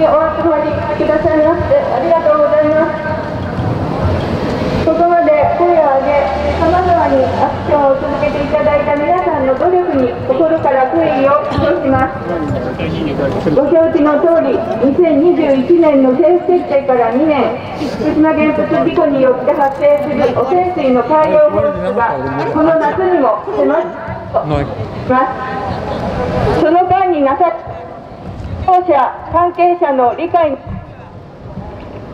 にお集まりくださいましてありがとうございます。ここまで声を上げ、さまざまにアクションを続けていただいた皆さんの努力に心から敬意を表します。ご承知のとおり、2021年の政府決定から2年、福島原発事故によって発生する汚染水の海洋放出がこの夏にも迫っています。その間になさった当社関係者の理解に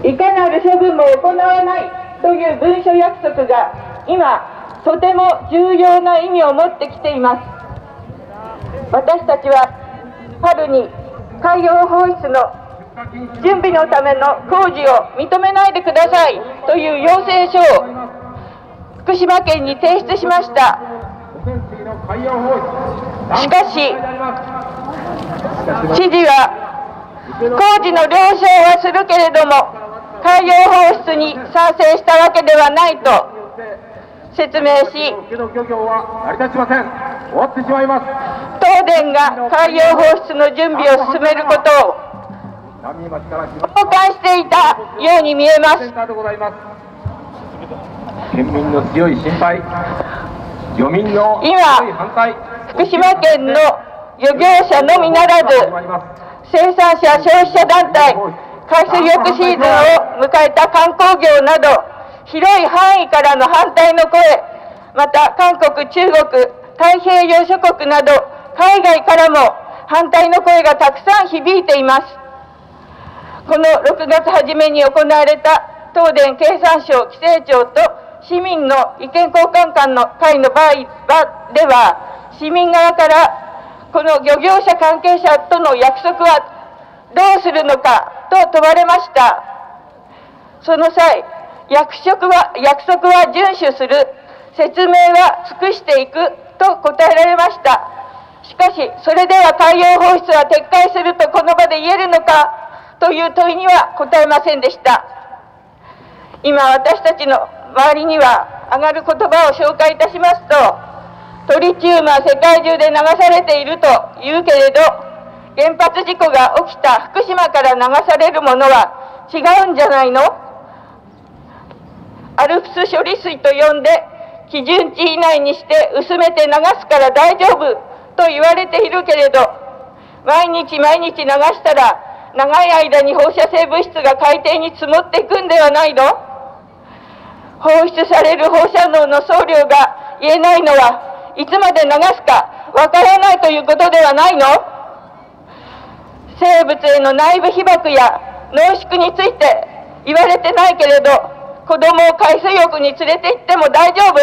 いかなる処分も行わないという文書約束が今とても重要な意味を持ってきています。私たちは春に海洋放出の準備のための工事を認めないでくださいという要請書を福島県に提出しました。しかし知事は工事の了承はするけれども海洋放出に賛成したわけではないと説明し、東電が海洋放出の準備を進めることを傍観していたように見えます。県民の強い心配、漁民の強い反対、今福島県の漁業者のみならず、生産者、消費者団体、海水浴シーズンを迎えた観光業など、広い範囲からの反対の声、また韓国、中国、太平洋諸国など、海外からも反対の声がたくさん響いています。この6月初めに行われた東電経産省規制庁と市民の意見交換会の場では、市民側から、この漁業者関係者との約束はどうするのかと問われました。その際、約束は遵守する、説明は尽くしていくと答えられました。しかし、それでは海洋放出は撤回するとこの場で言えるのかという問いには答えませんでした。今、私たちの周りには上がる言葉を紹介いたしますと、トリチウムは世界中で流されているというけれど、原発事故が起きた福島から流されるものは違うんじゃないの？アルプス処理水と呼んで、基準値以内にして薄めて流すから大丈夫と言われているけれど、毎日毎日流したら、長い間に放射性物質が海底に積もっていくんではないの？放出される放射能の総量が言えないのは、いつまで流すかわからないということではないの？生物への内部被曝や濃縮について言われてないけれど、子供を海水浴に連れて行っても大丈夫？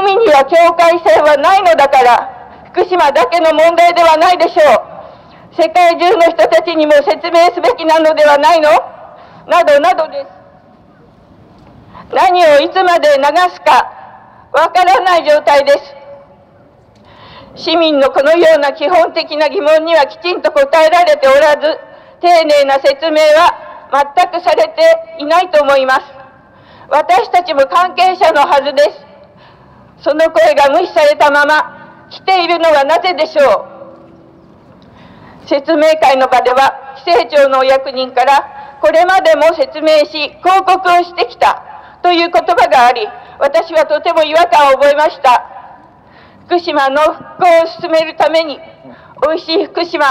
海には境界線はないのだから、福島だけの問題ではないでしょう。世界中の人たちにも説明すべきなのではないの？などなどです。何をいつまで流すかわからない状態です。市民のこのような基本的な疑問にはきちんと答えられておらず、丁寧な説明は全くされていないと思います。私たちも関係者のはずです。その声が無視されたまま来ているのはなぜでしょう。説明会の場では、規制庁のお役人から、これまでも説明し広告をしてきたという言葉があり、私はとても違和感を覚えました。福島の復興を進めるために、おいしい福島、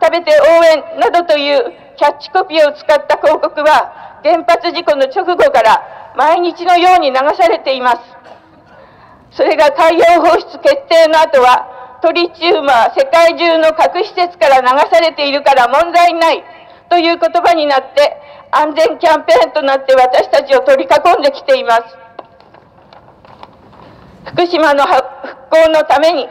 食べて応援などというキャッチコピーを使った広告は、原発事故の直後から毎日のように流されています。それが海洋放出決定の後は、トリチウムは世界中の核施設から流されているから問題ないという言葉になって、安全キャンペーンとなって私たちを取り囲んできています。福島の復興のために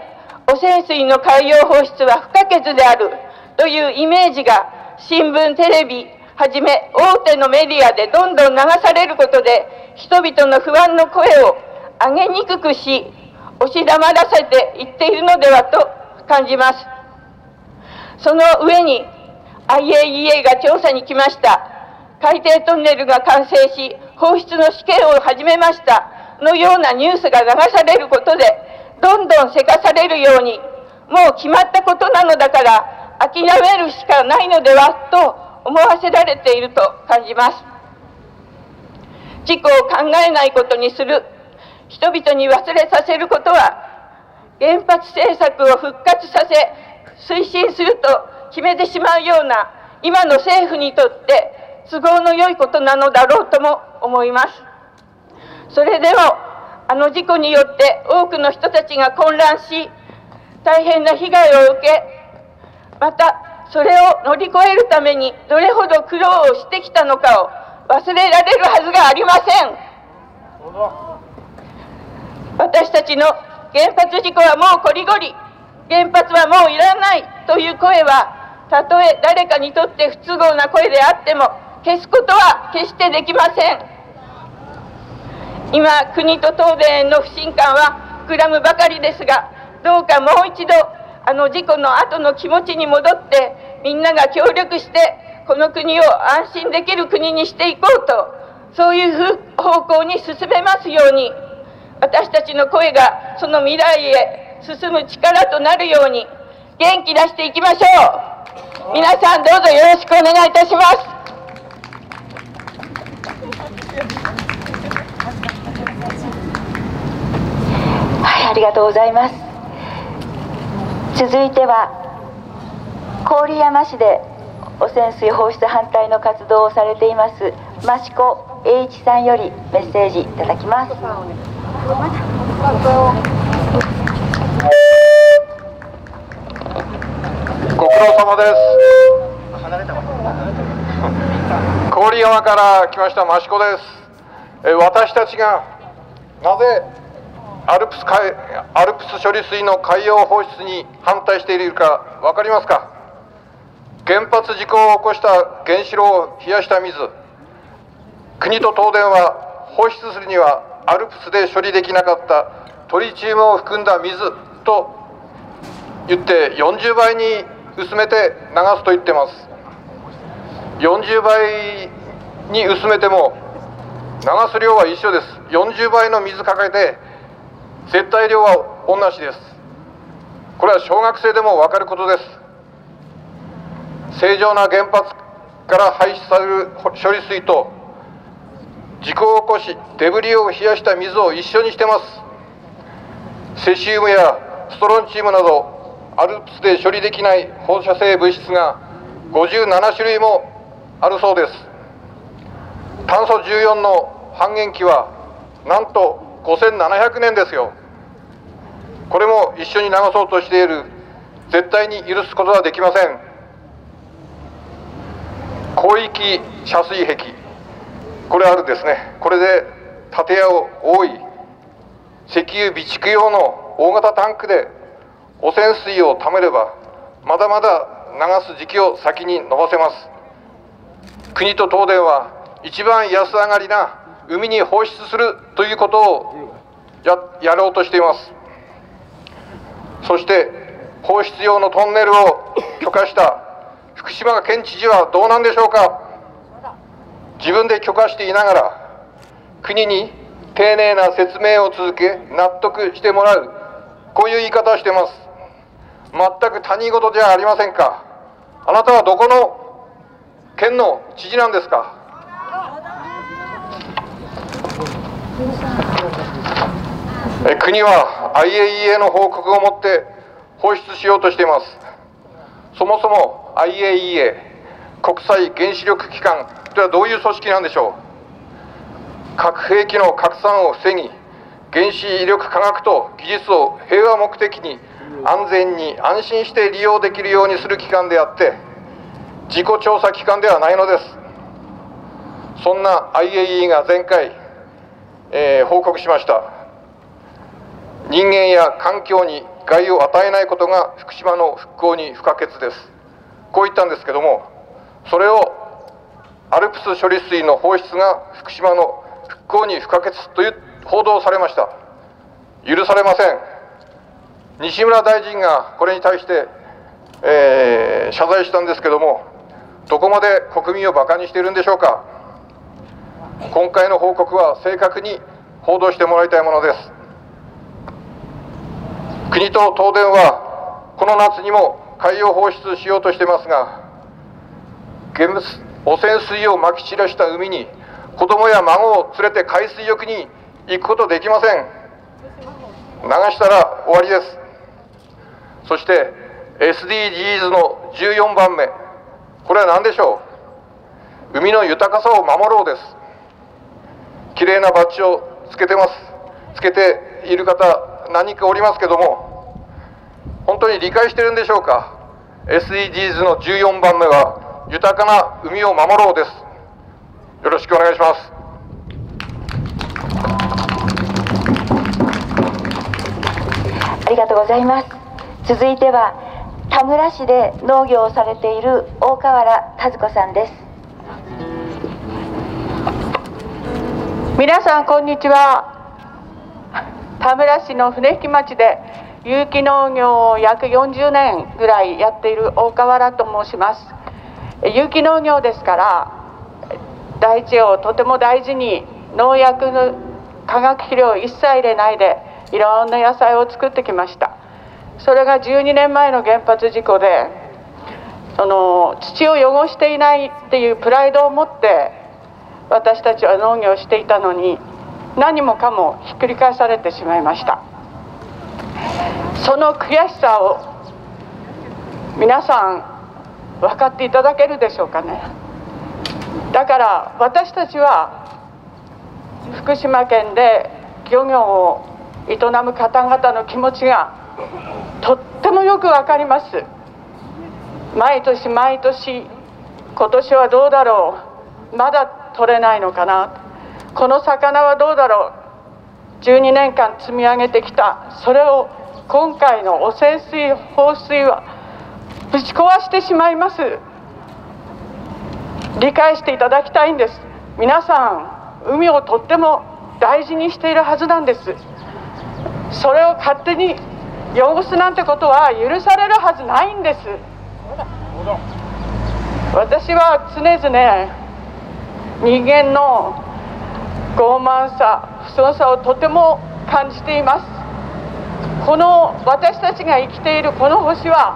汚染水の海洋放出は不可欠であるというイメージが、新聞、テレビはじめ大手のメディアでどんどん流されることで、人々の不安の声を上げにくくし、押し黙らせていっているのではと感じます。その上に IAEA が調査に来ました。海底トンネルが完成し、放出の試験を始めましたのようなニュースが流されることで、どんどんせかされるように、もう決まったことなのだから諦めるしかないのではと思わせられていると感じます。自己を考えないことにする、人々に忘れさせることは、原発政策を復活させ、推進すると決めてしまうような、今の政府にとって都合の良いことなのだろうとも思います。それでも、あの事故によって多くの人たちが混乱し、大変な被害を受け、またそれを乗り越えるためにどれほど苦労をしてきたのかを忘れられるはずがありません。私たちの原発事故はもうこりごり、原発はもういらないという声は、たとえ誰かにとって不都合な声であっても、消すことは決してできません。今、国と東電への不信感は膨らむばかりですが、どうかもう一度、あの事故の後の気持ちに戻って、みんなが協力して、この国を安心できる国にしていこうと、そういう方向に進めますように、私たちの声がその未来へ進む力となるように、元気出していきましょう。皆さんどうぞよろしくお願いいたします。はい、ありがとうございます。続いては、郡山市で汚染水放出反対の活動をされています益子栄一さんよりメッセージいただきます。ご苦労様です。郡山から来ました益子です。私たちがなぜアルプス処理水の海洋放出に反対しているか分かりますか。原発事故を起こした原子炉を冷やした水、国と東電は放出するにはアルプスで処理できなかったトリチウムを含んだ水と言って40倍に薄めて流すと言ってます。40倍に薄めても流す量は一緒です。40倍の水かけて絶対量は同じです。これは小学生でも分かることです。正常な原発から排出される処理水と事故を起こしデブリを冷やした水を一緒にしてます。セシウムやストロンチウムなどアルプスで処理できない放射性物質が57種類もあるそうです。炭素14の半減期はなんと5700年ですよ。これも一緒に流そうとしている。絶対に許すことはできません。広域遮水壁、これあるですね。これで建屋を覆い、石油備蓄用の大型タンクで汚染水を貯めればまだまだ流す時期を先に延ばせます。国と東電は一番安上がりな海に放出するということを やろうとしています。そして放出用のトンネルを許可した福島県知事はどうなんでしょうか。自分で許可していながら国に丁寧な説明を続け納得してもらう、こういう言い方をしてます。全く他人事じゃありませんか。あなたはどこの県の知事なんですか。国は IAEA の報告をもって放出しようとしています。そもそもIAEA 国際原子力機関とはどういう組織なんでしょう。核兵器の拡散を防ぎ、原子力科学と技術を平和目的に安全に安心して利用できるようにする機関であって、自己調査機関ではないのです。そんな IAEA が前回、報告しました。人間や環境に害を与えないことが福島の復興に不可欠です、こう言ったんですけども、それをアルプス処理水の放出が福島の復興に不可欠という報道をされました。許されません。西村大臣がこれに対して、謝罪したんですけども、どこまで国民をバカにしているんでしょうか。今回の報告は正確に報道してもらいたいものです。国と東電はこの夏にも海洋放出しようとしてますが、汚染水をまき散らした海に子供や孫を連れて海水浴に行くことできません。流したら終わりです。そして SDGs の14番目、これは何でしょう。海の豊かさを守ろうです。きれいなバッジをつけている方何人かおりますけども、本当に理解してるんでしょうか。 SDGs の14番目は豊かな海を守ろうです。よろしくお願いします。ありがとうございます。続いては田村市で農業をされている大河原和子さんです。皆さんこんにちは。田村市の船引町で有機農業を約40年ぐらいやっている大河原と申します。有機農業ですから大地をとても大事に、農薬の化学肥料を一切入れないでいろんな野菜を作ってきました。それが12年前の原発事故で土を汚していないっていうプライドを持って私たちは農業をしていたのに、何もかもひっくり返されてしまいました。その悔しさを皆さん分かっていただけるでしょうかね。だから私たちは福島県で漁業を営む方々の気持ちがとってもよくわかります。毎年毎年、今年はどうだろう、まだ取れないのかな、この魚はどうだろう、12年間積み上げてきた、それを今回の汚染水放水はぶち壊してしまいます。理解していただきたいんです。皆さん海をとっても大事にしているはずなんです。それを勝手に汚すなんてことは許されるはずないんです。私は常々人間の傲慢さ、不遜さをとても感じています。この私たちが生きているこの星は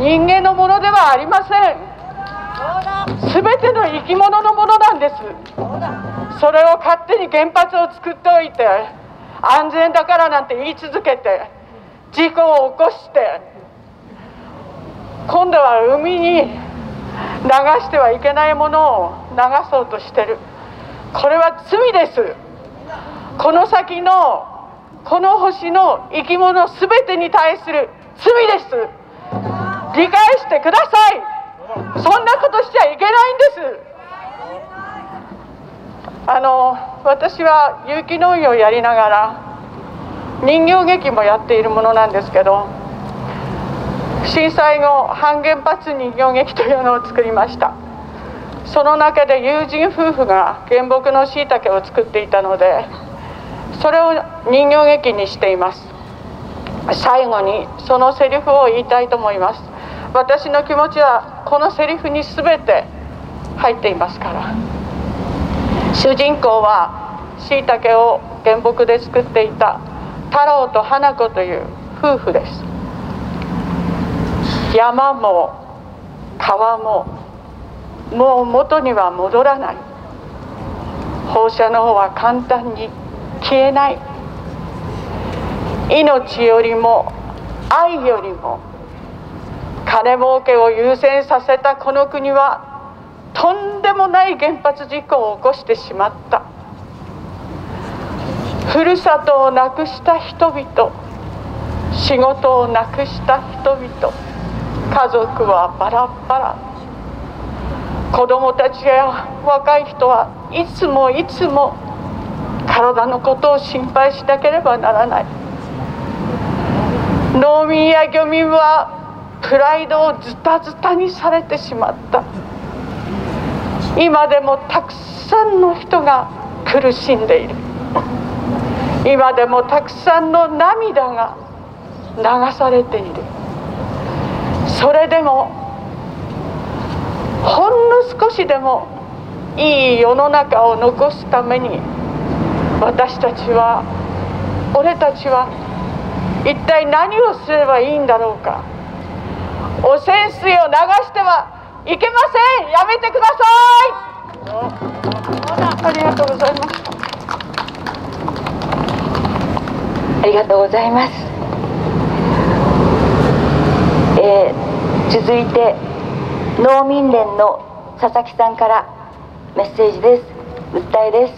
人間のものではありません。すべての生き物のものなんです。それを勝手に原発を作っておいて、安全だからなんて言い続けて事故を起こして、今度は海に流してはいけないものを流そうとしてる。これは罪です。この先のこの星の生き物すべてに対する罪です。理解してください。そんなことしちゃいけないんです。私は有機農業をやりながら人形劇もやっているものなんですけど、震災後半原発人形劇というのを作りました。その中で友人夫婦が原木のしいたけを作っていたので、それを人形劇にしています。最後にそのセリフを言いたいと思います。私の気持ちはこのセリフにすべて入っていますから。主人公はしいたけを原木で作っていた太郎と花子という夫婦です。山も川ももう元には戻らない。放射能は簡単に消えない。命よりも愛よりも金儲けを優先させたこの国はとんでもない原発事故を起こしてしまった。ふるさとをなくした人々、仕事をなくした人々、家族はバラバラ、子どもたちや若い人はいつもいつも体のことを心配しなければならない。農民や漁民はプライドをズタズタにされてしまった。今でもたくさんの人が苦しんでいる。今でもたくさんの涙が流されている。それでもほんの少しでもいい世の中を残すために、俺たちは一体何をすればいいんだろうか。汚染水を流してはいけません。やめてください。ありがとうございます。ありがとうございます。続いて農民連の佐々木さんからメッセージです。訴えです。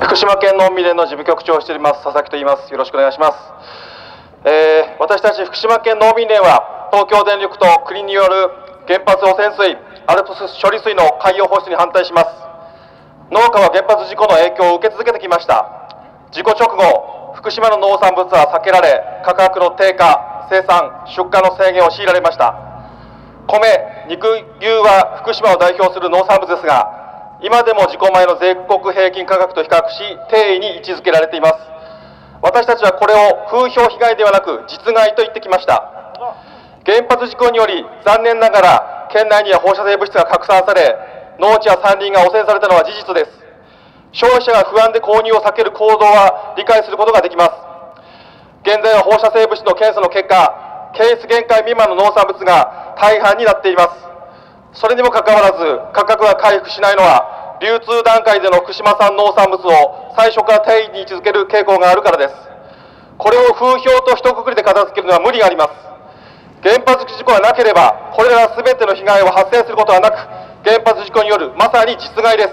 福島県農民連の事務局長をしております佐々木と言います。よろしくお願いします。私たち福島県農民連は東京電力と国による原発汚染水ALPS処理水の海洋放出に反対します。農家は原発事故の影響を受け続けてきました。事故直後、福島の農産物は避けられ、価格の低下、生産、出荷の制限を強いられました。米、肉、牛は福島を代表する農産物ですが、今でも事故前の全国平均価格と比較し低位に位置づけられています。私たちはこれを風評被害ではなく実害と言ってきました。原発事故により残念ながら県内には放射性物質が拡散され、農地や山林が汚染されたのは事実です。消費者が不安で購入を避ける行動は理解することができます。現在は放射性物質の検査の結果、検出限界未満の農産物が大半になっています。それにもかかわらず価格が回復しないのは、流通段階での福島産農産物を最初から定位に位置づける傾向があるからです。これを風評と一括りで片付けるのは無理があります。原発事故がなければこれら全ての被害を発生することはなく、原発事故によるまさに実害です。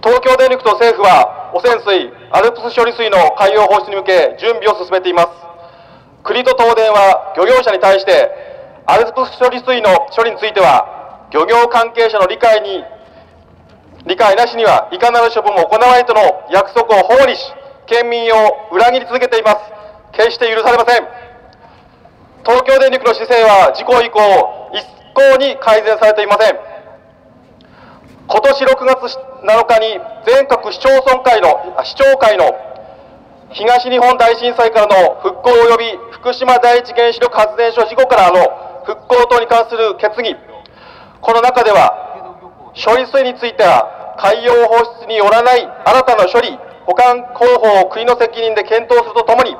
東京電力と政府は汚染水ALPS処理水の海洋放出に向け準備を進めています。国と東電は漁業者に対してALPS処理水の処理については漁業関係者の理解なしにはいかなる処分も行わないとの約束を反にし、県民を裏切り続けています。決して許されません。東京電力の姿勢は事故以降一向に改善されていません。今年6月7日に全国市長会の東日本大震災からの復興及び福島第一原子力発電所事故からの復興等に関する決議、この中では処理水については海洋放出によらない新たな処理保管方法を国の責任で検討するとともに、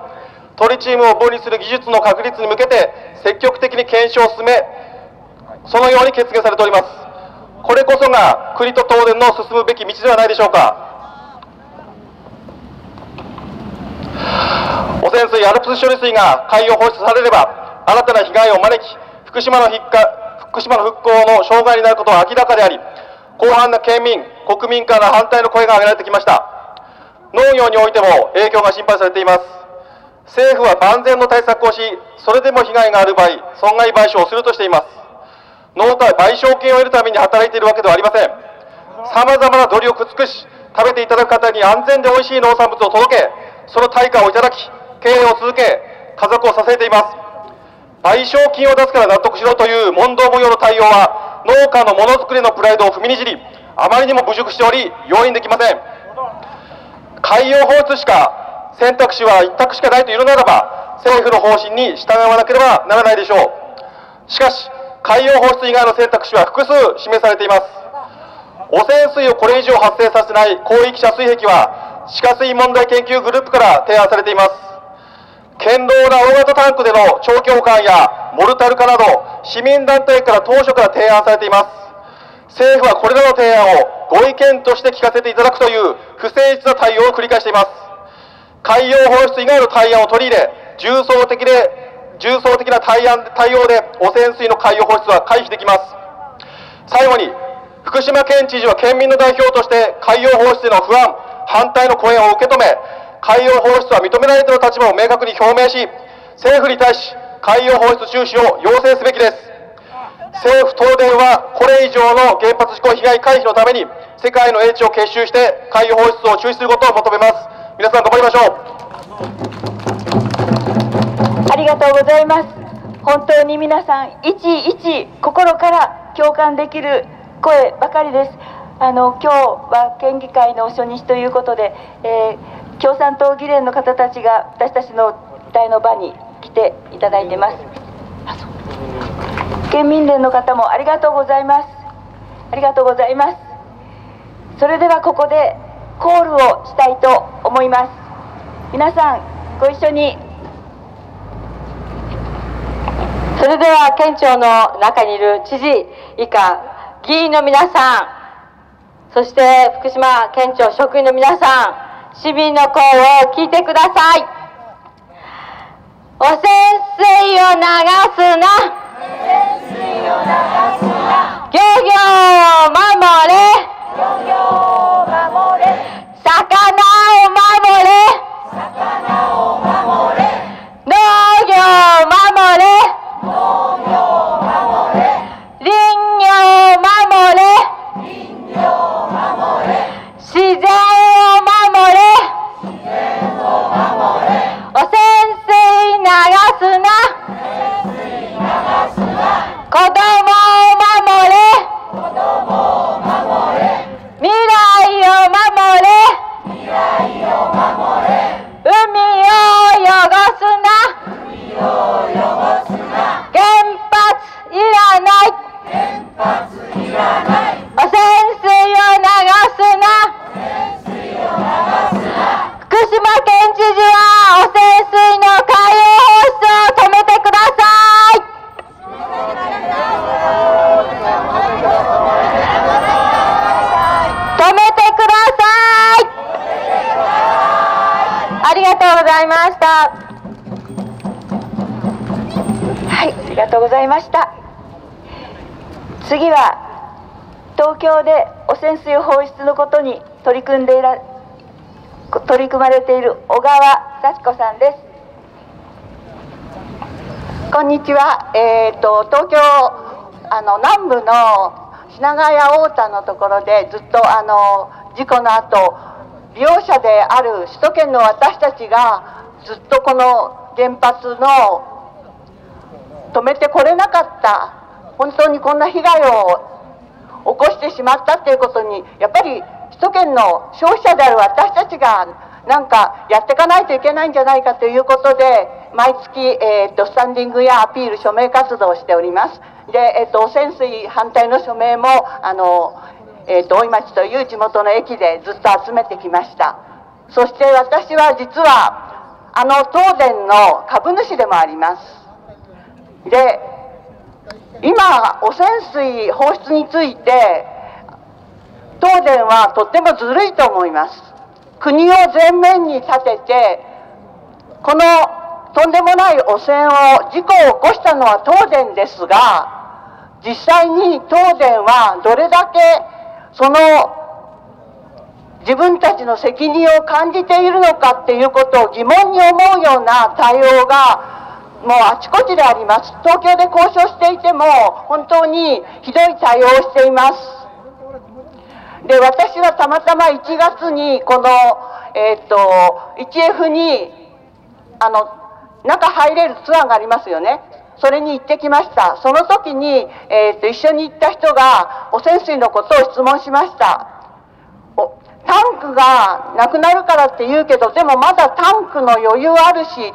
トリチウムを分離する技術の確立に向けて積極的に検証を進め、そのように決議されております。これこそが国と東電の進むべき道ではないでしょうか。汚染水ALPS処理水が海洋放出されれば新たな被害を招き、福島の復興の障害になることは明らかであり、広範な県民国民から反対の声が上げられてきました。農業においても影響が心配されています。政府は万全の対策をし、それでも被害がある場合損害賠償をするとしています。農家は賠償金を得るために働いているわけではありません。さまざまな努力を尽くし、食べていただく方に安全でおいしい農産物を届け、その対価をいただき、経営を続け、家族を支えています。賠償金を出すから納得しろという問答無用の対応は、農家のものづくりのプライドを踏みにじり、あまりにも侮辱しており、容認できません。海洋放出しか選択肢は一択しかないというのならば、政府の方針に従わなければならないでしょう。しかし、海洋放出以外の選択肢は複数示されています。汚染水をこれ以上発生させない広域遮水壁は地下水問題研究グループから提案されています。堅牢な大型タンクでの長期保管やモルタル化など、市民団体から当初から提案されています。政府はこれらの提案をご意見として聞かせていただくという不誠実な対応を繰り返しています。海洋放出以外の対案を取り入れ、重層的な対応で汚染水の海洋放出は回避できます。最後に、福島県知事は県民の代表として海洋放出への不安反対の声を受け止め、海洋放出は認められている立場を明確に表明し、政府に対し海洋放出中止を要請すべきです。政府東電はこれ以上の原発事故被害回避のために世界の英知を結集して海洋放出を中止することを求めます。皆さん頑張りましょう。ありがとうございます。本当に皆さんいちいち心から共感できる声ばかりです。今日は県議会の初日ということで、共産党議連の方たちが私たちの対の場に来ていただいてます。県民連の方もありがとうございます。ありがとうございます。それではここでコールをしたいと思います。皆さんご一緒に。それでは県庁の中にいる知事以下議員の皆さん、そして福島県庁職員の皆さん、市民の声を聞いてください。汚染水を流すな、漁業を守れ、魚を守れ、農業を守れ、林業を守れ、自然を守れ、汚染水流すな、子供を守れ、未来を守れ、海を汚すな、原発いらない、汚染水を流すな、福島県知事は汚染水の海洋放出を止めてください。ありがとうございました。はい、ありがとうございました。次は東京で汚染水放出のことに取り組まれている小川幸子さんです。こんにちは。東京南部の品川や太田のところでずっと事故の後、利用者である首都圏の私たちがずっとこの原発の止めてこれなかった、本当にこんな被害を起こしてしまったということに、やっぱり首都圏の消費者である私たちがなんかやっていかないといけないんじゃないかということで、毎月、スタンディングやアピール署名活動をしております。で、汚染水反対の署名も大井町という地元の駅でずっと集めてきました。そして私は実は東電の株主でもあります。で、今汚染水放出について東電はとってもずるいと思います。国を前面に立てて、このとんでもない汚染を、事故を起こしたのは東電ですが、実際に東電はどれだけその自分たちの責任を感じているのかっていうことを疑問に思うような対応がもうあちこちであります。東京で交渉していても本当にひどい対応をしています。で、私はたまたま1月にこの、1F に中入れるツアーがありますよね。それに行ってきました。その時に、一緒に行った人が汚染水のことを質問しました。タンクがなくなるからって言うけど、でもまだタンクの余裕あるし、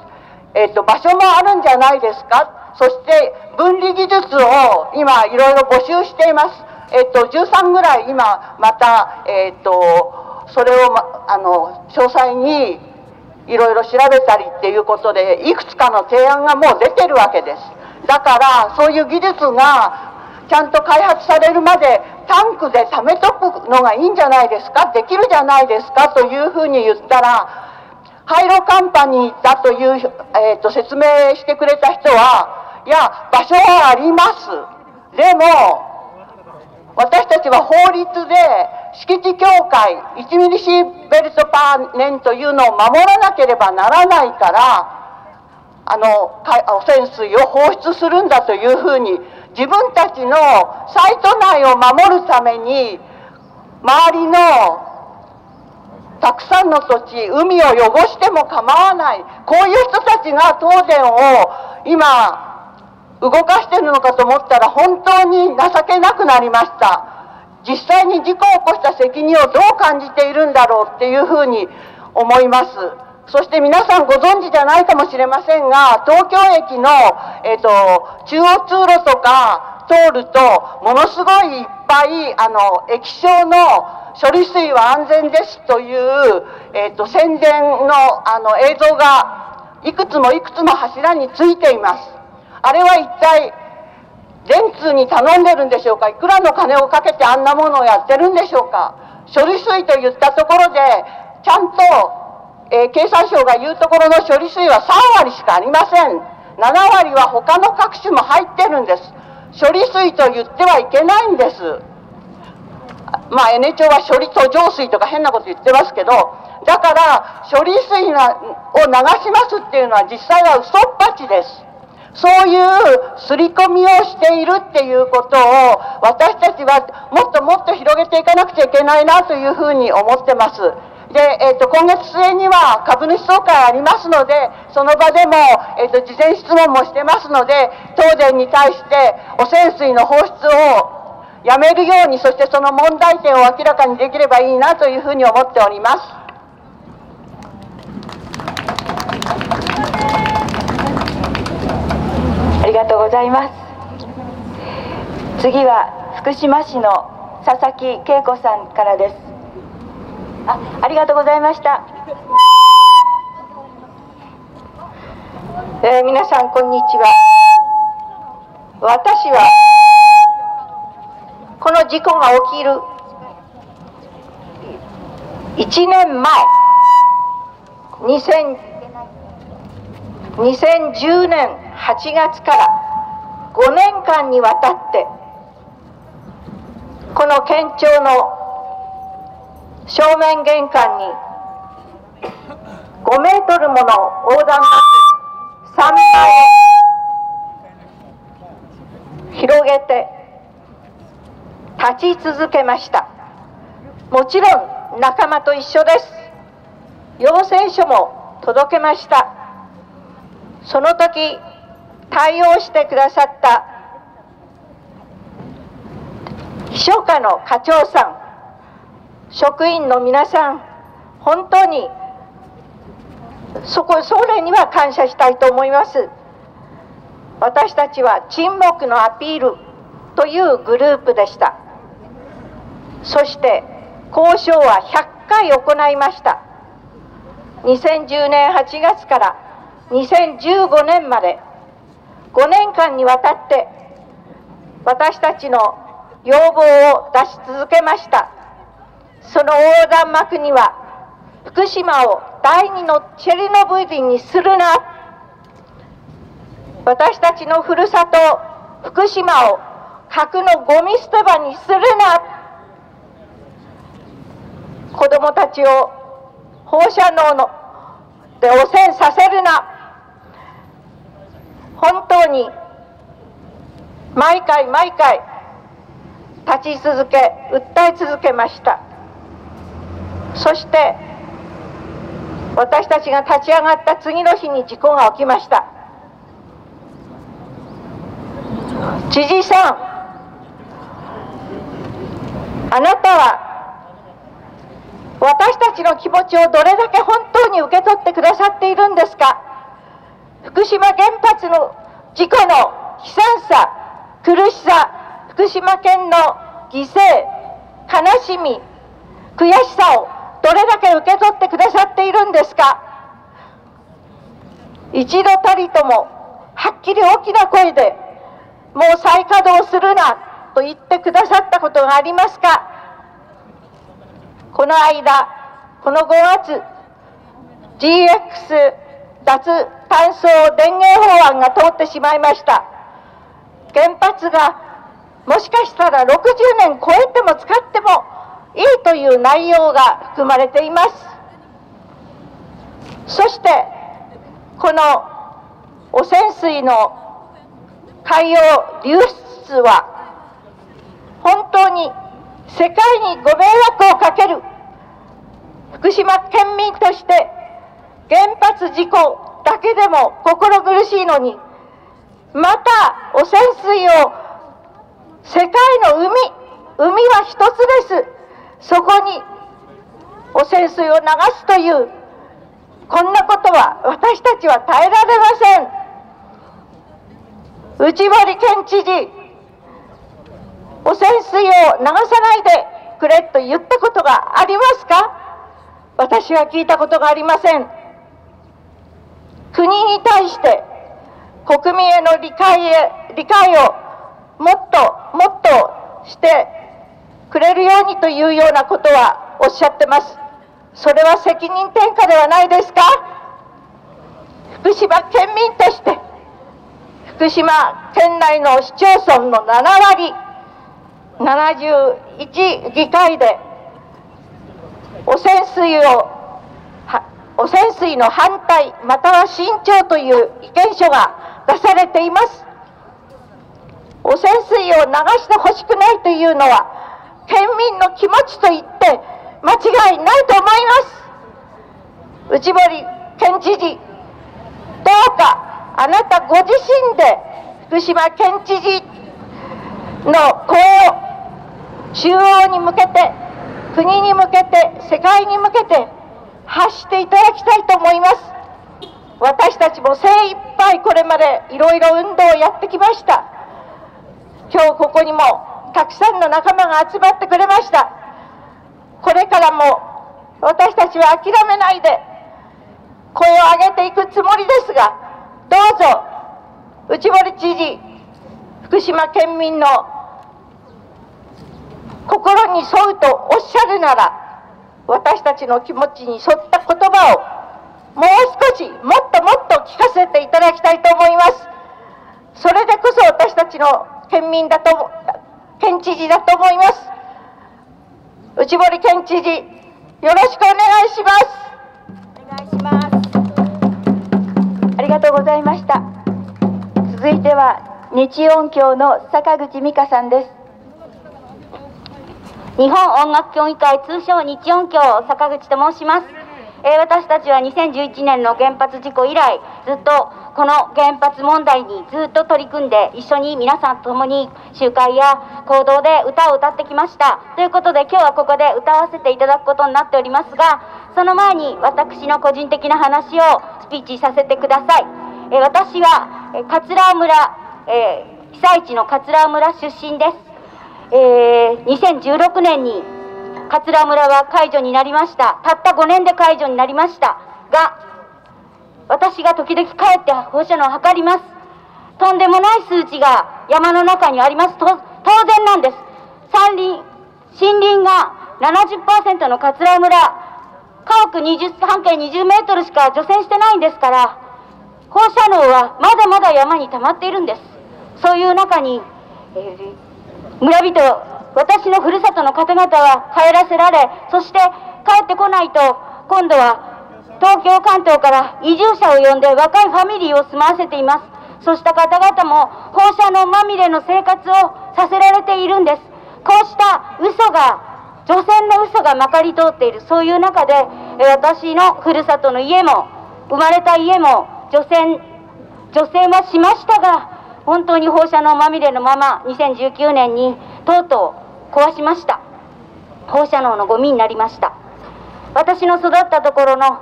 場所もあるんじゃないですか。そして分離技術を今いろいろ募集しています。13ぐらい今また、それを、詳細にいろいろ調べたりっていうことで、いくつかの提案がもう出てるわけです。だからそういう技術がちゃんと開発されるまでタンクで溜めとくのがいいんじゃないですか、できるじゃないですかというふうに言ったら、廃炉カンパニーだという、説明してくれた人は、いや場所はあります、でも私たちは法律で敷地境界1ミリシーベルトパーネンというのを守らなければならないから、汚染水を放出するんだというふうに、自分たちのサイト内を守るために周りのたくさんの土地、海を汚しても構わない、こういう人たちが東電を今動かしてるのかと思ったら本当に情けなくなりました。実際に事故を起こした責任をどう感じているんだろうっていうふうに思います。そして皆さんご存知じゃないかもしれませんが、東京駅の、中央通路とか通るとものすごいいっぱい液晶の処理水は安全ですという、宣伝の、映像がいくつもいくつも柱についています。あれは一体電通に頼んでるんでしょうか。いくらの金をかけてあんなものをやってるんでしょうか。処理水と言ったところでちゃんと、経産省が言うところの処理水は3割しかありません。7割は他の各種も入ってるんです。処理水と言ってはいけないんです。まあ、N 庁は処理途上水とか変なこと言ってますけど、だから処理水を流しますっていうのは実際は嘘っぱちです。そういう刷り込みをしているっていうことを私たちはもっともっと広げていかなくちゃいけないなというふうに思ってます。で、今月末には株主総会ありますので、その場でも、事前質問もしてますので、東電に対して汚染水の放出をやめるように、そしてその問題点を明らかにできればいいなというふうに思っております。ありがとうございます。次は福島市の佐々木恵子さんからです。ありがとうございました。皆さんこんにちは。私はこの事故が起きる1年前、2010年8月から5年間にわたって、この県庁の正面玄関に5メートルもの横断幕3枚を広げて立ち続けました。もちろん仲間と一緒です。要請書も届けました。その時対応してくださった秘書課の課長さん、職員の皆さん、本当にそれには感謝したいと思います。私たちは沈黙のアピールというグループでした。そして交渉は100回行いました。2010年8月から2015年まで5年間にわたって私たちの要望を出し続けました。その横断幕には福島を第2のチェルノブイリにするな、私たちのふるさと福島を核のゴミ捨て場にするな、子どもたちを放射能で汚染させるな、本当に毎回毎回立ち続け訴え続けました。そして私たちが立ち上がった次の日に事故が起きました。知事さん、あなたは私たちの気持ちをどれだけ本当に受け取ってくださっているんですか。福島原発の事故の悲惨さ、苦しさ、福島県の犠牲、悲しみ、悔しさをどれだけ受け取ってくださっているんですか。一度たりともはっきり大きな声でもう再稼働するなと言ってくださったことがありますか。この間、この5月、GX 脱炭素電源法案が通ってしまいました。原発がもしかしたら60年超えても使ってもいいという内容が含まれています。そして、この汚染水の海洋流出は本当に世界にご迷惑をかける。福島県民として原発事故だけでも心苦しいのに、また汚染水を世界の海は一つです、そこに汚染水を流すというこんなことは私たちは耐えられません。内堀県知事、汚染水を流さないでくれと言ったことがありますか。私は聞いたことがありません。国に対して国民への理解をもっともっとしてくれるようにというようなことはおっしゃってます。それは責任転嫁ではないですか。福島県民として、福島県内の市町村の7割、71議会で汚染水の反対または慎重という意見書が出されています。汚染水を流してほしくないというのは県民の気持ちと言って間違いないと思います。内堀県知事、どうかあなたご自身で福島県知事の声を中央に向けて、国に向けて、世界に向けて発していただきたいと思います。私たちも精一杯これまでいろいろ運動をやってきました。今日ここにもたくさんの仲間が集まってくれました。これからも私たちは諦めないで声を上げていくつもりですが、どうぞ内堀知事、福島県民の心に沿うとおっしゃるなら、私たちの気持ちに沿った言葉をもう少し、もっともっと聞かせていただきたいと思います。それでこそ私たちの県知事だと思います。内堀県知事、よろしくお願いします。ありがとうございました。続いては日音響の坂口美香さんです。日本音楽協議会、通称日音響、坂口と申します。私たちは2011年の原発事故以来、ずっとこの原発問題にずっと取り組んで、一緒に皆さんと共に集会や行動で歌を歌ってきました。ということで今日はここで歌わせていただくことになっておりますが、その前に私の個人的な話をスピーチさせてください。私は桂村、被災地の桂村出身です。2016年に桂村は解除になりました。たった5年で解除になりましたが、私が時々帰って放射能を測ります。とんでもない数値が山の中にあります。当然なんです。森林が 70% の桂村、家屋半径20メートルしか除染してないんですから、放射能はまだまだ山に溜まっているんです。そういう中に、村人、私のふるさとの方々は帰らせられ、そして帰ってこないと今度は東京関東から移住者を呼んで若いファミリーを住まわせています。そうした方々も放射能まみれの生活をさせられているんです。こうした嘘が、除染の嘘がまかり通っている、そういう中で私のふるさとの家も生まれた家も除染はしましたが、本当に放射能まみれのまま2019年にとうとう壊しました。放射能のゴミになりました。私の育ったところの、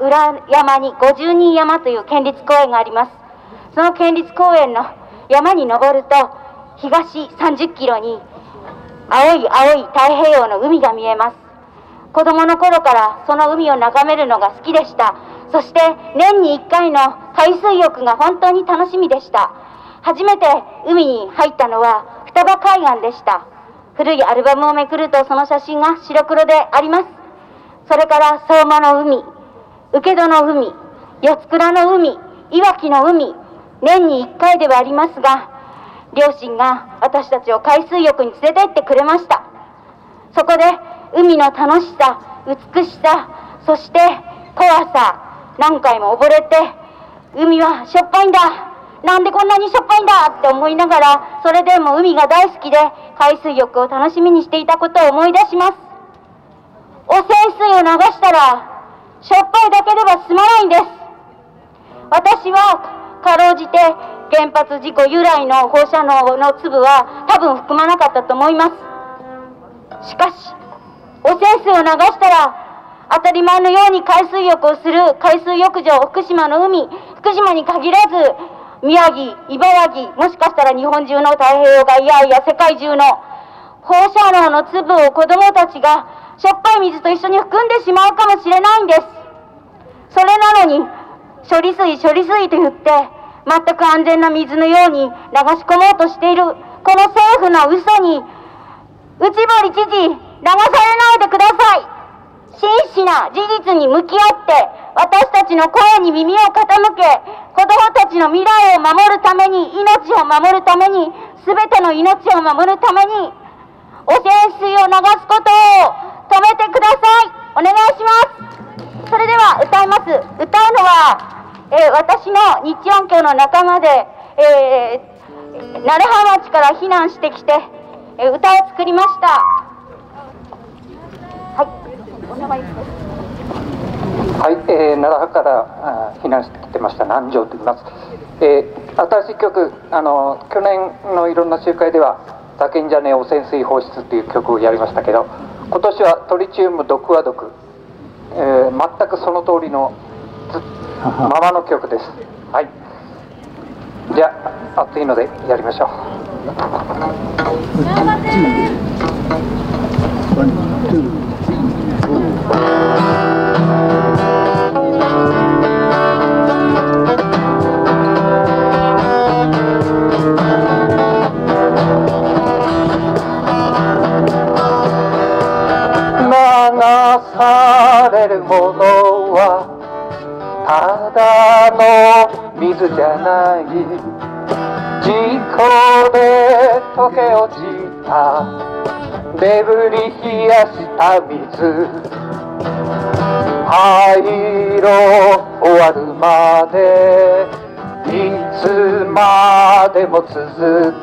裏山に五十人山という県立公園があります。その県立公園の山に登ると東30キロに青い太平洋の海が見えます。子どもの頃からその海を眺めるのが好きでした。そして年に1回の海水浴が本当に楽しみでした。初めて海に入ったのは双葉海岸でした。古いアルバムをめくるとその写真が白黒であります。それから相馬の海、請戸の海、四倉の海、いわきの海、年に1回ではありますが、両親が私たちを海水浴に連れて行ってくれました。そこで海の楽しさ、美しさ、そして怖さ、何回も溺れて、海はしょっぱいんだ、なんでこんなにしょっぱいんだって思いながら、それでも海が大好きで海水浴を楽しみにしていたことを思い出します。汚染水を流したらしょっぱいだけでは済まないんです。私はかろうじて原発事故由来の放射能の粒は多分含まなかったと思います。しかし汚染水を流したら当たり前のように海水浴をする海水浴場、福島の海、福島に限らず宮城、茨城、もしかしたら日本中の太平洋が、いやいや世界中の放射能の粒を子どもたちがしょっぱい水と一緒に含んでしまうかもしれないんです。それなのに処理水と言って全く安全な水のように流し込もうとしている、この政府の嘘に、内堀知事、流されないでください。真摯な事実に向き合って、私たちの声に耳を傾け、子どもたちの未来を守るために、命を守るために、すべての命を守るために、汚染水を流すことを止めてください。お願いします。それでは歌います。歌うのは、私の日音響の仲間で、楢葉町から避難してきて、歌を作りました。はい、お名前です。はい、奈良から避難してきてました南條と言います。新しい曲、去年のいろんな集会では「叫んじゃねえ汚染水放出」という曲をやりましたけど、今年は「トリチウム毒は毒」全くその通りのままの曲です。はい、じゃあ暑いのでやりましょう。頑張って水じゃない事故で溶け落ちたデブリ冷やした水灰色終わるまでいつまでも続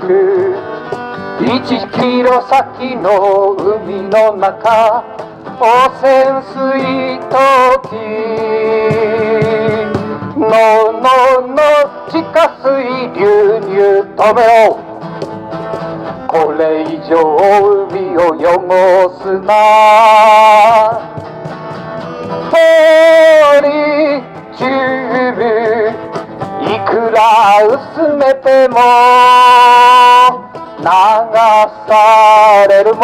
く1キロ先の海の中汚染水とき地下水流入止めよう。これ以上海を汚すな。トリチウムいくら薄めても流されるも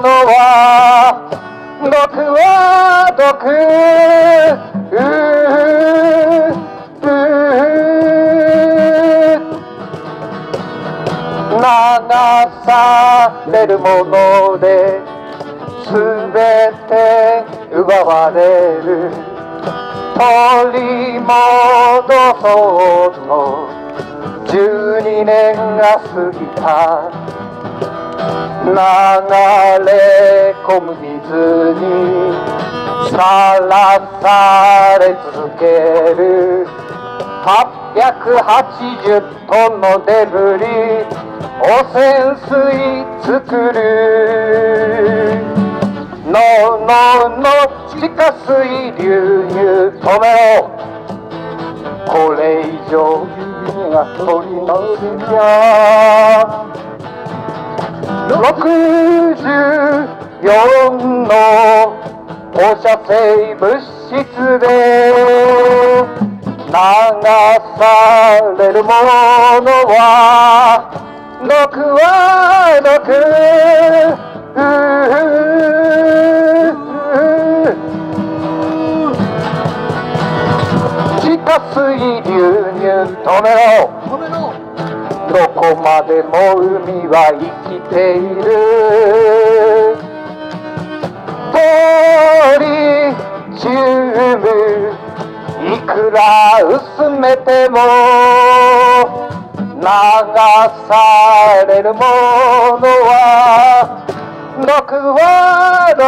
のは毒は毒。流されるもので全て奪われる。取り戻そうと12年が過ぎた。流れ込む水にさらされ続ける880トンのデブリ汚染水作る。地下水流入止めろ。これ以上海が取り戻すにゃ64の放射性物質で流されるものは毒は毒。地下水流入止めろ。どこまでも海は生きている。トリチウムいくら薄めても流されるものは毒は毒。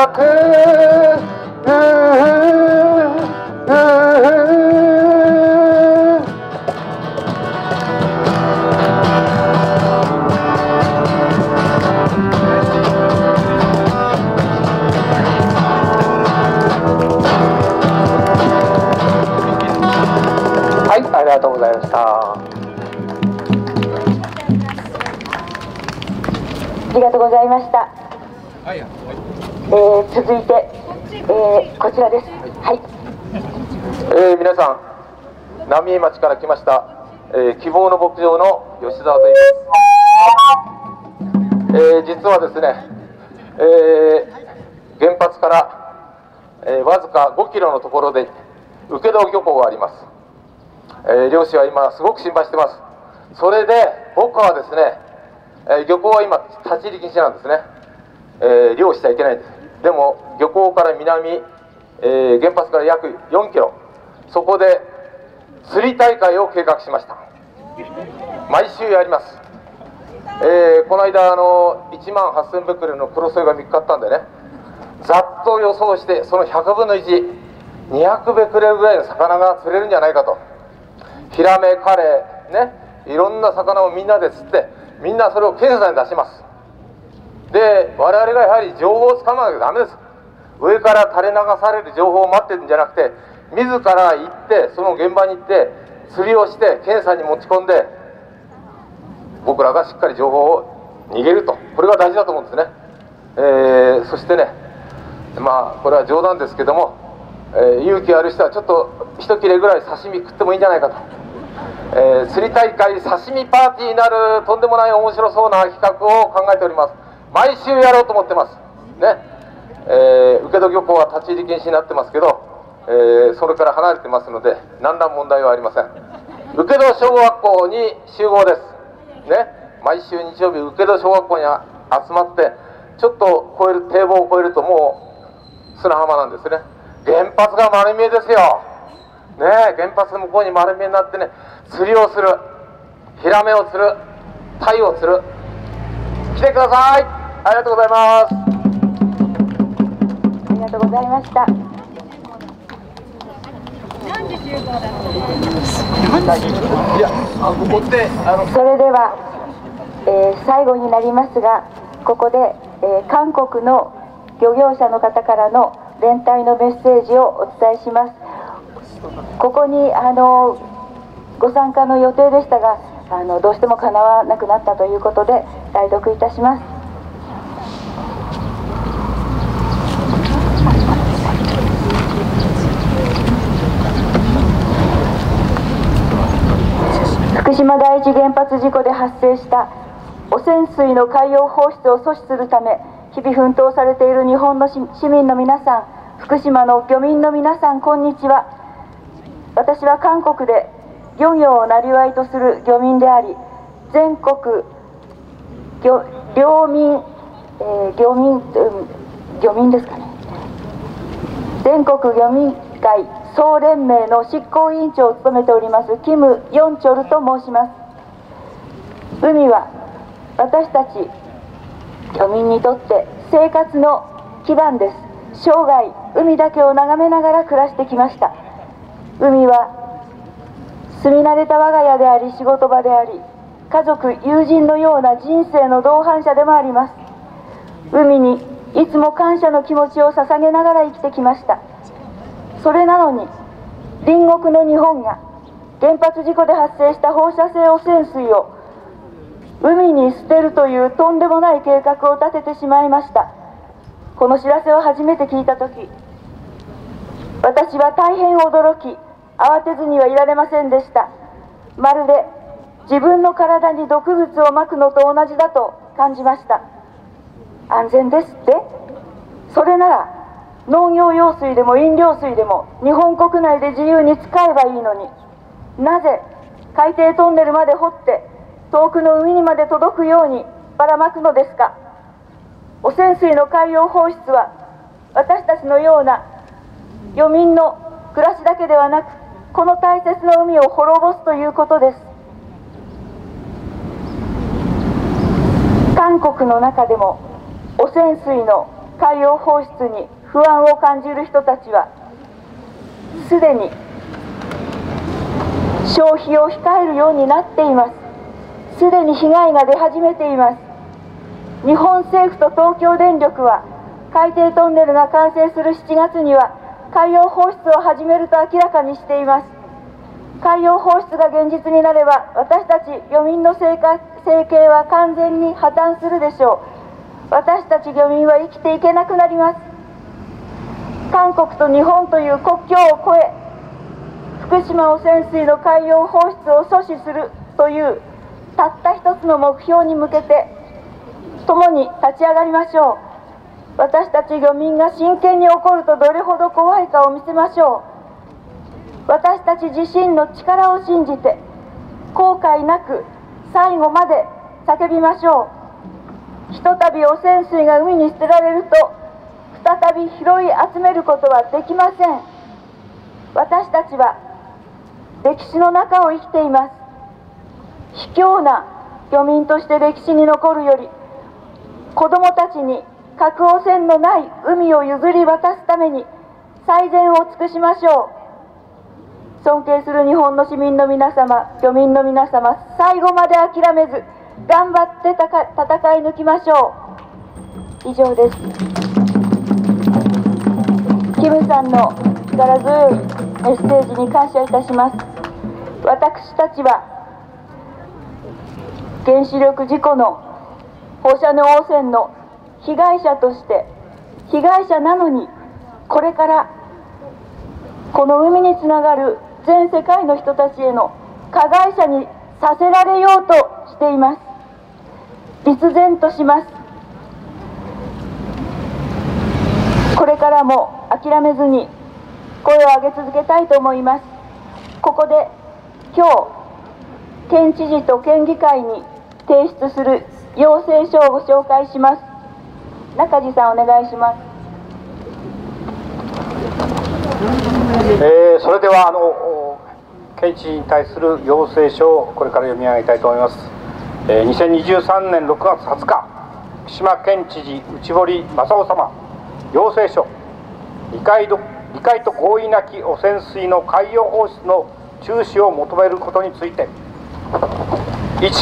はい、ありがとうございました。ありがとうございました。続いて、こちらです。はい。皆さん、浪江町から来ました、希望の牧場の吉澤と言います。実はですね、原発から、わずか5キロのところで請戸漁港があります。漁師は今すごく心配してます。それで僕はですね、漁港は今立ち入り禁止なんですね。漁しちゃいけないんです。でも漁港から南、原発から約4キロ、そこで釣り大会を計画しました。毎週やります。この間1万8000ベクレルのクロソイが見つかったんでね、ざっと予想してその100分の1、200ベクレルぐらいの魚が釣れるんじゃないかと。ヒラメ、カレイね、いろんな魚をみんなで釣って、みんなそれを検査に出します。で我々がやはり情報をつかまなきゃダメです。上から垂れ流される情報を待ってるんじゃなくて、自ら行ってその現場に行って釣りをして検査に持ち込んで、僕らがしっかり情報を逃げると、これが大事だと思うんですね。そしてね、まあこれは冗談ですけども、勇気ある人はちょっと一切れぐらい刺身食ってもいいんじゃないかと、釣り大会刺身パーティーになるとんでもない面白そうな企画を考えております。毎週やろうと思ってますね。請戸漁港は立ち入り禁止になってますけど、それから離れてますので何ら問題はありません。請戸小学校に集合ですね。毎週日曜日請戸小学校に集まって、ちょっと越える堤防を越えるともう砂浜なんですね。原発が丸見えですよ、ね、原発の向こうに丸見えになってね、釣りをする、ヒラメを釣る、タイを釣る。来てください。ありがとうございます。ありがとうございました。それでは、最後になりますが、ここで、韓国の漁業者の方からの連帯のメッセージをお伝えします。ここにご参加の予定でしたが、どうしてもかなわなくなったということで代読いたします。福島第一原発事故で発生した汚染水の海洋放出を阻止するため、日々奮闘されている日本の市民の皆さん、福島の漁民の皆さん、こんにちは。私は韓国で漁業を生業とする漁民であり、全国全国漁民会総連盟の執行委員長を務めておりますキム・ヨンチョルと申します。海は私たち漁民にとって生活の基盤です。生涯海だけを眺めながら暮らしてきました。海は住み慣れた我が家であり、仕事場であり、家族友人のような人生の同伴者でもあります。海にいつも感謝の気持ちを捧げながら生きてきました。それなのに隣国の日本が原発事故で発生した放射性汚染水を海に捨てるというとんでもない計画を立ててしまいました。この知らせを初めて聞いた時、私は大変驚き、慌てずにはいられませんでした。まるで自分の体に毒物をまくのと同じだと感じました。安全ですって？それなら農業用水でも飲料水でも日本国内で自由に使えばいいのに、なぜ海底トンネルまで掘って遠くの海にまで届くようにばらまくのですか。汚染水の海洋放出は私たちのような漁民の暮らしだけではなく、この大切な海を滅ぼすということです。韓国の中でも汚染水の海洋放出に不安を感じる人たちはすでに消費を控えるようになっています。すでに被害が出始めています。日本政府と東京電力は海底トンネルが完成する7月には海洋放出を始めると明らかにしています。海洋放出が現実になれば、私たち漁民の生計は完全に破綻するでしょう。私たち漁民は生きていけなくなります。韓国と日本という国境を越え、福島汚染水の海洋放出を阻止するというたった一つの目標に向けて共に立ち上がりましょう。私たち漁民が真剣に怒るとどれほど怖いかを見せましょう。私たち自身の力を信じて、後悔なく最後まで叫びましょう。ひとたび汚染水が海に捨てられると、再び拾い集めることはできません。私たちは歴史の中を生きています。卑怯な漁民として歴史に残るより、子どもたちに核汚染のない海を譲り渡すために最善を尽くしましょう。尊敬する日本の市民の皆様、漁民の皆様、最後まで諦めず頑張って戦い抜きましょう。以上です。キムさんの力強いメッセージに感謝いたします。私たちは原子力事故の放射能汚染の被害者として、被害者なのにこれからこの海につながる全世界の人たちへの加害者にさせられようとしています。立然とします。これからも諦めずに声を上げ続けたいと思います。ここで今日県知事と県議会に提出する要請書をご紹介します。中地さん、お願いします。それでは県知事に対する要請書をこれから読み上げたいと思います。2023年6月20日、福島県知事内堀正夫様、要請書、理解と合意なき汚染水の海洋放出の中止を求めることについて、1、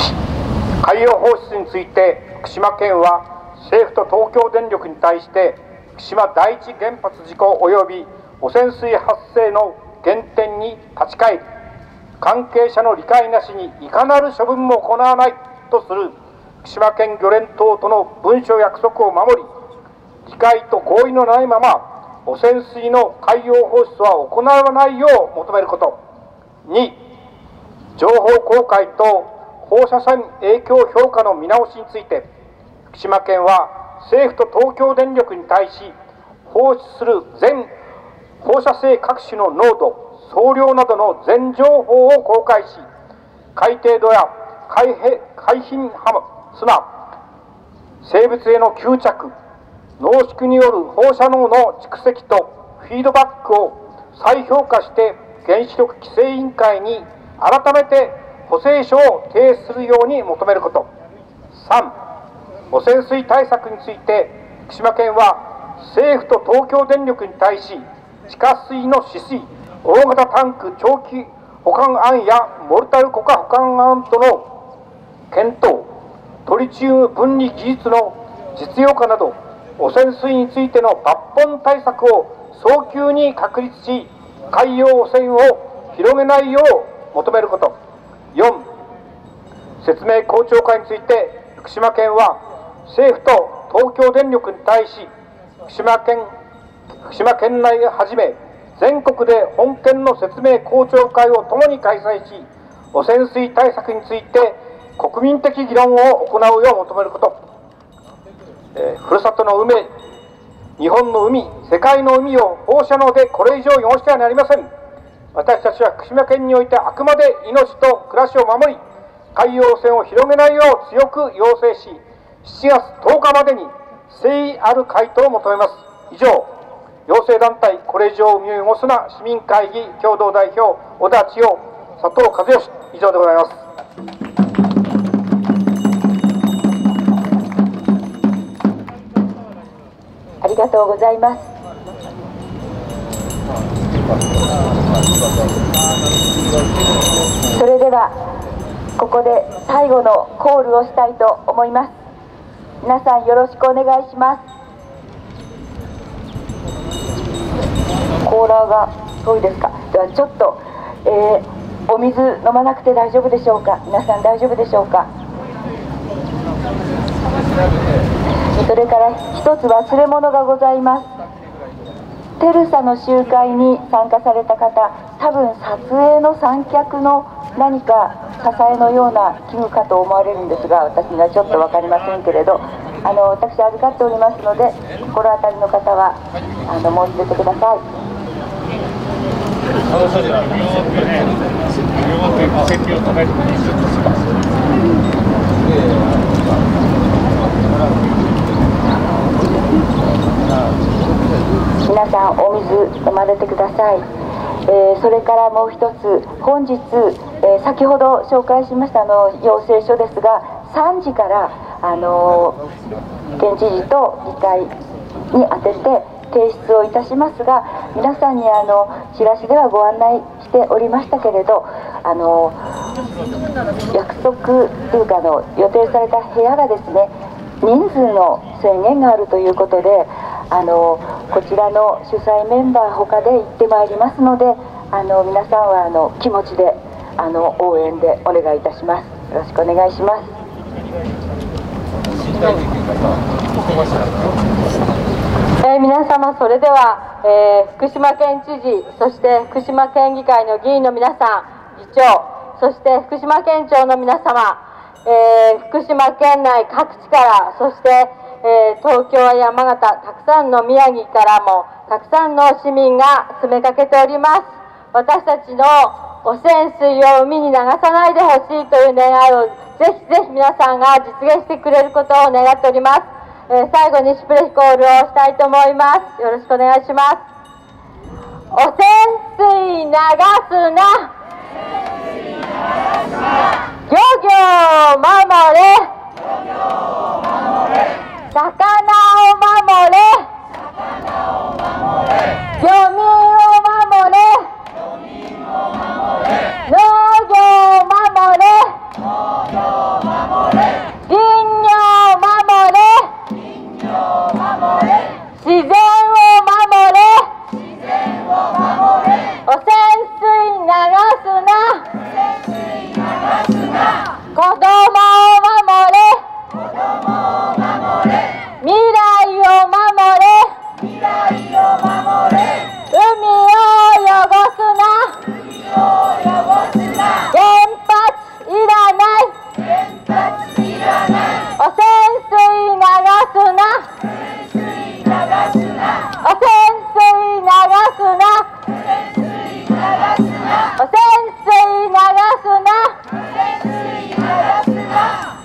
海洋放出について福島県は政府と東京電力に対して、福島第一原発事故及び汚染水発生の原点に立ち返り、関係者の理解なしにいかなる処分も行わないとする福島県漁連等との文書約束を守り、理解と合意のないまま汚染水の海洋放出は行わないよう求めること。2、情報公開と放射線影響評価の見直しについて、福島県は政府と東京電力に対し、放出する全放射性各種の濃度、総量などの全情報を公開し、海底土や海浜砂、生物への吸着、濃縮による放射能の蓄積とフィードバックを再評価して、原子力規制委員会に改めて補正書を提出するように求めること。3、汚染水対策について、福島県は政府と東京電力に対し、地下水の止水、大型タンク長期保管案やモルタル固化保管案との検討、トリチウム分離技術の実用化など、汚染水についての抜本対策を早急に確立し、海洋汚染を広げないよう求めること。4、説明公聴会について、福島県は政府と東京電力に対し、福島県内をはじめ全国で本県の説明公聴会を共に開催し、汚染水対策について国民的議論を行うよう求めること。ふるさとの海、日本の海、世界の海を放射能でこれ以上汚してはなりません。私たちは福島県において、あくまで命と暮らしを守り、海洋汚染を広げないよう強く要請し、7月10日までに誠意ある回答を求めます。以上、要請団体これ以上海を汚すな市民会議共同代表、小田千代、佐藤和義、以上でございます。ありがとうございます。それではここで最後のコールをしたいと思います。皆さん、よろしくお願いします。コーラーが遠いですか。ではちょっと、お水飲まなくて大丈夫でしょうか。皆さん大丈夫でしょうか。それから一つ忘れ物がございます。テルサの集会に参加された方、多分撮影の三脚の何か支えのような器具かと思われるんですが、私にはちょっと分かりませんけれど、私預かっておりますので、心当たりの方は申し出てください。皆さん、お水飲まれてください。それからもう一つ、本日、先ほど紹介しました要請書ですが、3時から県知事と議会に当てて提出をいたしますが、皆さんにチラシではご案内しておりましたけれど、約束というか予定された部屋がですね、人数の制限があるということで、こちらの主催メンバー他で行ってまいりますので、皆さんは気持ちで応援でお願いいたします。よろしくお願いします。皆様、それでは、福島県知事、そして福島県議会の議員の皆さん、議長、そして福島県庁の皆様、福島県内各地から、そして、東京や山形、たくさんの宮城からもたくさんの市民が詰めかけております。私たちの汚染水を海に流さないでほしいという願いをぜひぜひ皆さんが実現してくれることを願っております。最後にシュプレヒコールをしたいと思います。よろしくお願いします。汚染水流すな。漁業を守れ。魚を守れ。漁民を守れ。農業を守れ。林業を守れ。自然を守れ。汚染水流すな。子供を守れ。未来を守れ。海を汚すな。原発いらない。汚染水流すな。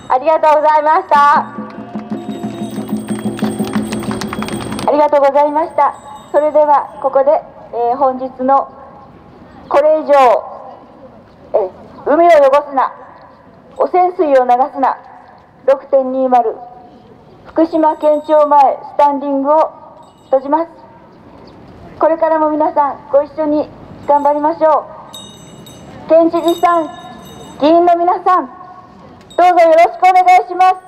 ありがとうございました。ありがとうございました。それではここで、本日のこれ以上、海を汚すな、汚染水を流すな 6.20福島県庁前スタンディングを閉じます。これからも皆さんご一緒に頑張りましょう。県知事さん、議員の皆さん、どうぞよろしくお願いします。